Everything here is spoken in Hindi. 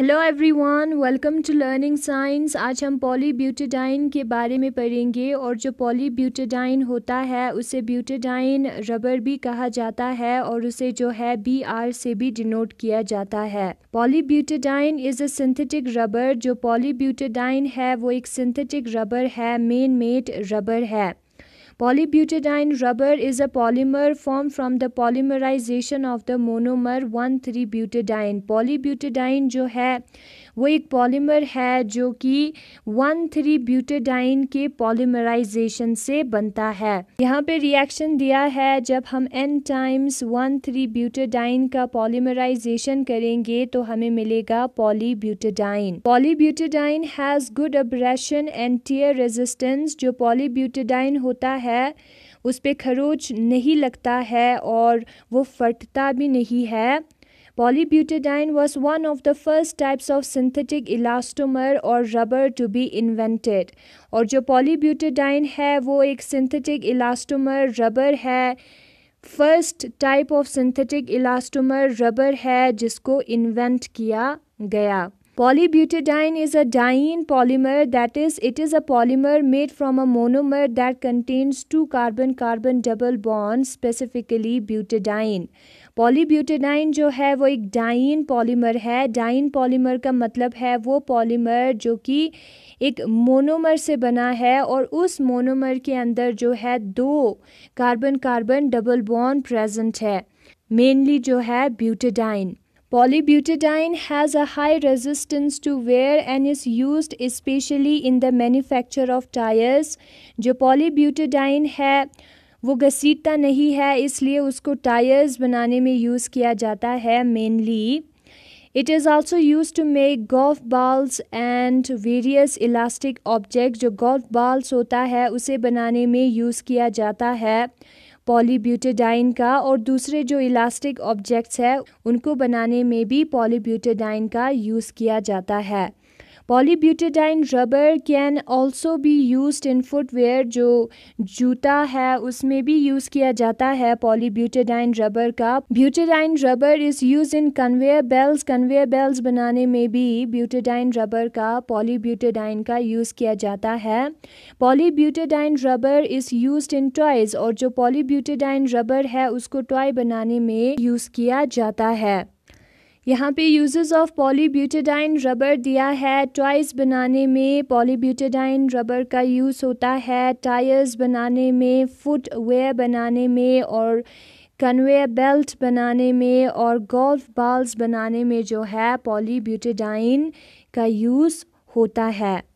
Hello everyone, welcome to learning science. आज हम पॉलीब्यूटाडाइन के बारे में पढ़ेंगे। और जो पॉलीब्यूटाडाइन होता है उसे ब्यूटाडाइन रबर भी कहा जाता है और उसे जो है BR से भी डिनोट किया जाता है। Polybutadiene is a synthetic rubber. जो पॉलीब्यूटाडाइन है वो एक सिंथेटिक रबर है, मेन मेट रबर है। Polybutadiene rubber is a polymer formed from the polymerization of the monomer 1,3-butadiene। Polybutadiene जो है वो एक पॉलीमर है जो कि 1,3-butadiene के पॉलीमराइजेशन से बनता है। यहाँ पे रिएक्शन दिया है, जब हम n times 1,3-butadiene का पॉलीमराइजेशन करेंगे तो हमें मिलेगा polybutadiene. Polybutadiene has good abrasion and tear resistance. जो पॉलीब्यूटाडाइन होता है उस पर खरोच नहीं लगता है और वो फटता भी नहीं है। Polybutadiene was one of the first types of synthetic elastomer or rubber to be invented। और जो polybutadiene है वो एक synthetic elastomer rubber है, first type of synthetic elastomer rubber है जिसको invent किया गया। Polybutadiene is a diene polymer, that is, it is a polymer made from a monomer that contains two carbon-carbon double bonds, specifically butadiene। Polybutadiene जो है वो एक diene polymer है। Diene polymer का मतलब है वो polymer जो कि एक monomer से बना है और उस monomer के अंदर जो है दो carbon-carbon double bond present है, mainly जो है butadiene। Polybutadiene has a high resistance to wear and is used especially in the manufacture of tires। जो polybutadiene है वो घसीटता नहीं है, इसलिए उसको टायर्स बनाने में यूज़ किया जाता है mainly. It is also used to make golf balls and various elastic objects। जो golf balls होता है उसे बनाने में यूज़ किया जाता है पॉलीब्यूटाडाइन का, और दूसरे जो इलास्टिक ऑब्जेक्ट्स है उनको बनाने में भी पॉलीब्यूटाडाइन का यूज़ किया जाता है। Polybutadiene rubber can also be used in footwear. जो जूता है उसमें भी यूज़ किया जाता है पॉलीब्यूटाडाइन रबर का। Butadiene rubber is use in conveyor belt. Conveyor belt बनाने में भी ब्यूटाडाइन रबर का, पॉलीब्यूटाडाइन का यूज़ किया जाता है। Polybutadiene rubber is used in toys. और जो पॉलीब्यूटाडाइन रबर है उसको टॉय बनाने में यूज़ किया जाता है। यहाँ पे यूजेस ऑफ पॉलीब्यूटाडाइन रबर दिया है। टॉयज़ बनाने में पॉलीब्यूटाडाइन रबर का यूज़ होता है, टायर्स बनाने में, फुटवेयर बनाने में, और कन्वेयर बेल्ट बनाने में, और गोल्फ बॉल्स बनाने में जो है पॉलीब्यूटाडाइन का यूज़ होता है।